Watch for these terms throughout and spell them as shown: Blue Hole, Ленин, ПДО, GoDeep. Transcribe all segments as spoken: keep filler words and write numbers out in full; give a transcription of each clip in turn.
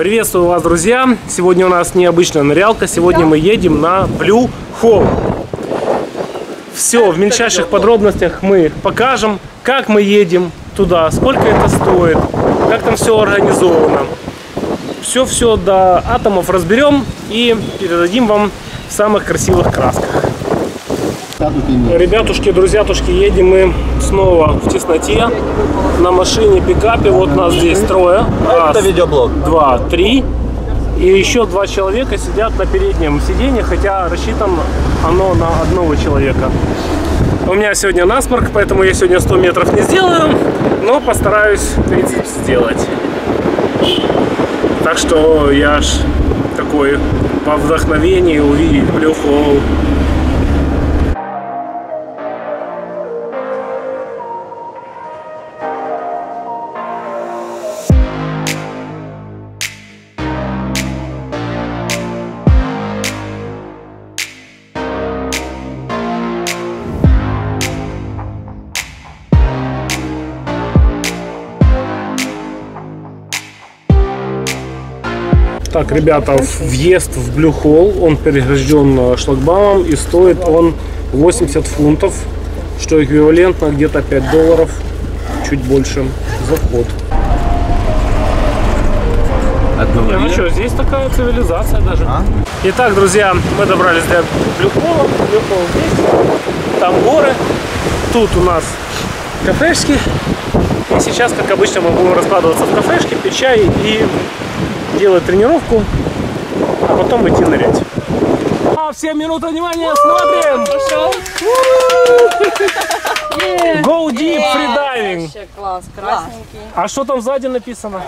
Приветствую вас, друзья! Сегодня у нас необычная нырялка. Сегодня мы едем на Blue Hole. Все в мельчайших подробностях мы покажем, как мы едем туда, сколько это стоит, как там все организовано. Все-все до атомов разберем и передадим вам в самых красивых красках. Ребятушки, друзьятушки, едем мы снова в тесноте на машине, пикапе. Вот нас здесь трое. Раз, это видеоблог. Два, три. И еще два человека сидят на переднем сиденье, хотя рассчитано оно на одного человека. У меня сегодня насморк, поэтому я сегодня сто метров не сделаю, но постараюсь тридцать сделать. Так что я аж такой по вдохновению увидеть Blue Hole. Так, ребята, въезд в Blue Hole, он перегражден шлагбаумом и стоит он восемьдесят фунтов, что эквивалентно где-то пять долларов, чуть больше за вход. Не, ну что, здесь такая цивилизация даже. А? Итак, друзья, мы добрались до Blue Hole. Blue Hole здесь, там горы, тут у нас кафешки. И сейчас, как обычно, мы будем раскладываться в кафешке, пить чай и делать тренировку, а потом идти нырять. А, всем минуту внимания, смотрим! GoDeep фридайвинг. Класс, красненький. А что там сзади написано?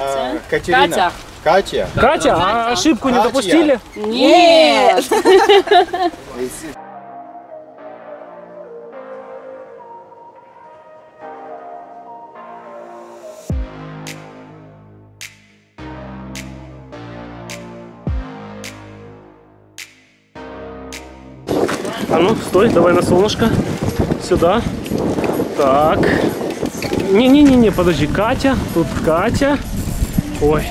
Катерина. Катя. Катя? А ошибку не допустили? Нет! А ну, стой, давай на солнышко. Сюда. Так. Не-не-не, подожди, Катя. Тут Катя. Ой.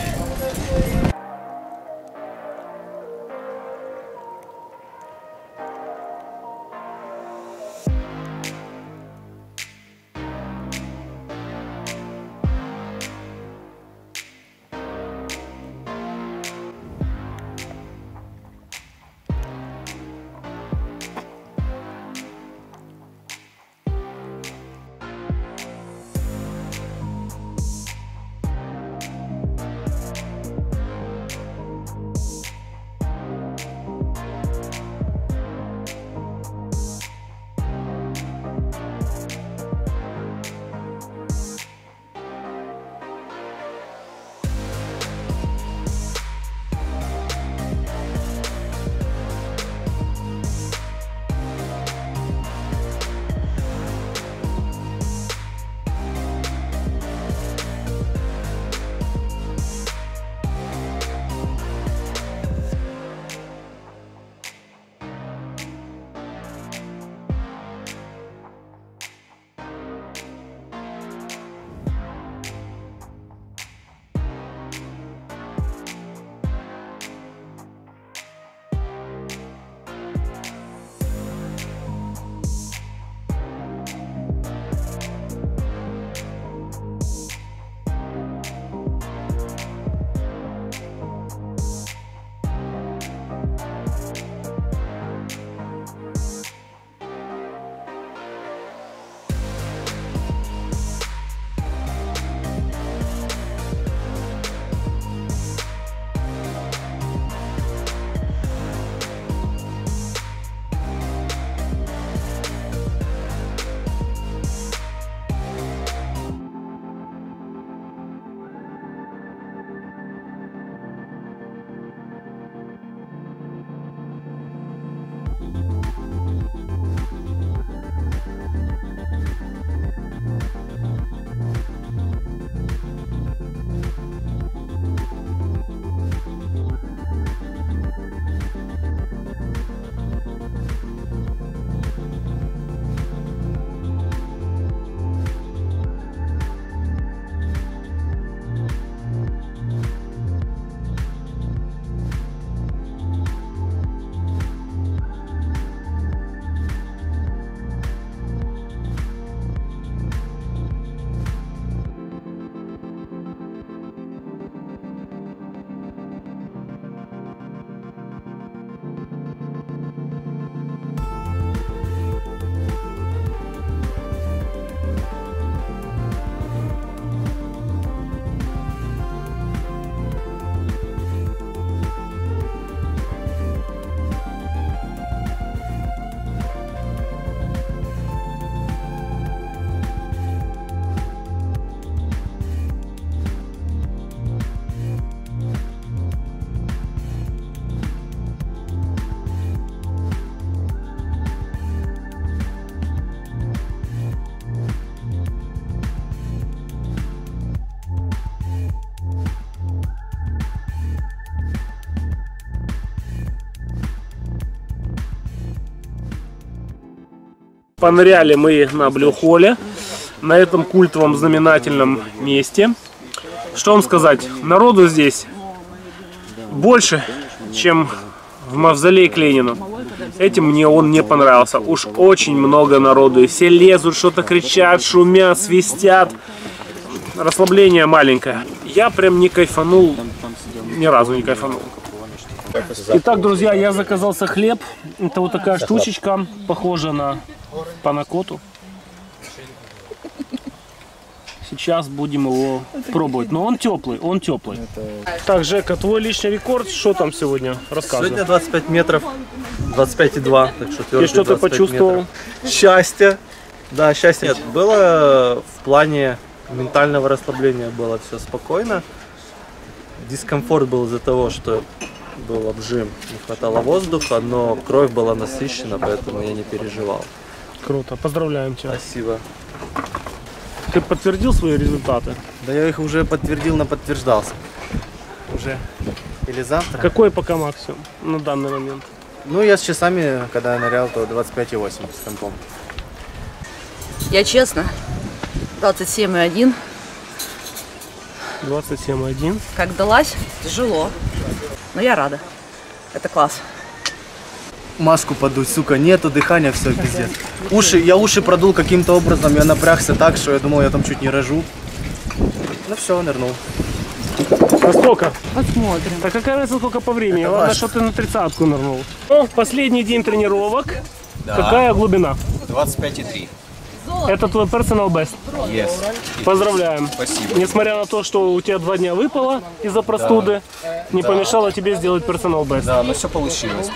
поныряли мы на Blue Hole, на этом культовом знаменательном месте. Что вам сказать, народу здесь больше, чем в мавзолее к Ленину. Этим мне он не понравился. Уж очень много народу, и все лезут, что-то кричат, шумят, свистят. Расслабление маленькое. Я прям не кайфанул, ни разу не кайфанул. Итак, друзья, я заказался хлеб. Это вот такая штучечка, похожа на панакоту. Сейчас будем его пробовать. Но он теплый, он теплый. Так, Жека, твой личный рекорд, что там сегодня? Рассказывай. Сегодня двадцать пять метров, двадцать пять и два. Так что твердый, и что ты почувствовал? Метров. Счастье. Да, счастье. Нет, было в плане ментального расслабления, было все спокойно. Дискомфорт был из-за того, что был обжим, не хватало воздуха, но кровь была насыщена, поэтому я не переживал. Круто, поздравляем тебя. Спасибо. Ты подтвердил свои результаты? Да я их уже подтвердил, но подтверждался. Уже или завтра. Какой пока максимум на данный момент? Ну я с часами, когда я нырял, то двадцать пять и восемь с компом. Я честно, двадцать семь и один. двадцать семь и один. Как далась, тяжело. Но я рада. Это класс. Маску подуть, сука, нету, дыхания, все, пиздец. Уши, я уши продул каким-то образом, я напрягся так, что я думал, я там чуть не рожу. Ну все, нырнул. А сколько? Посмотрим. Да какая разница, сколько по времени? Это ладно, что ты на тридцатку нырнул. Ну, последний день тренировок. Да. Какая глубина? двадцать пять и три. Это твой personal best? Yes. Поздравляем. Спасибо. Несмотря на то, что у тебя два дня выпало из-за простуды, да, не да. помешало тебе сделать personal best. Да, но все получилось.